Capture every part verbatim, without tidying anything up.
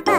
Huh?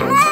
Ah!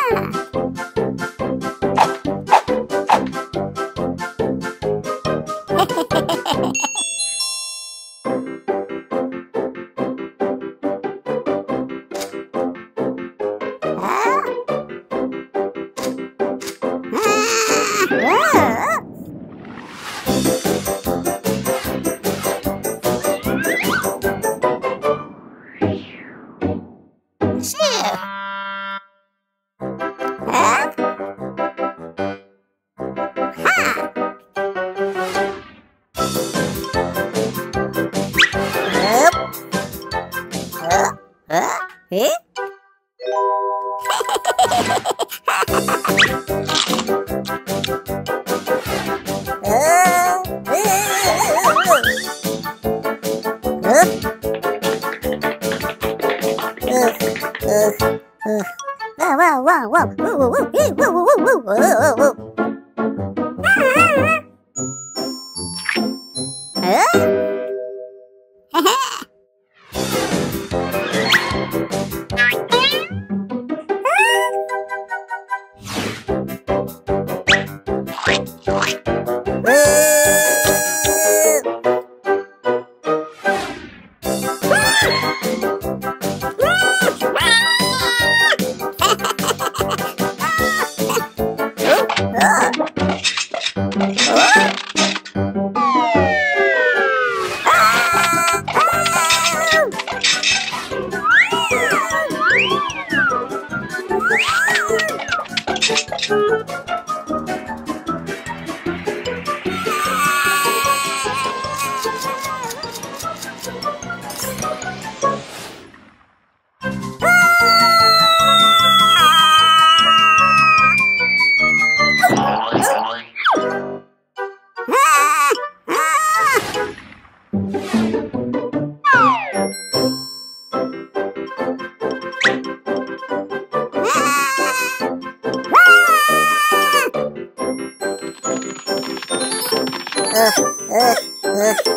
Uh, uh, uh.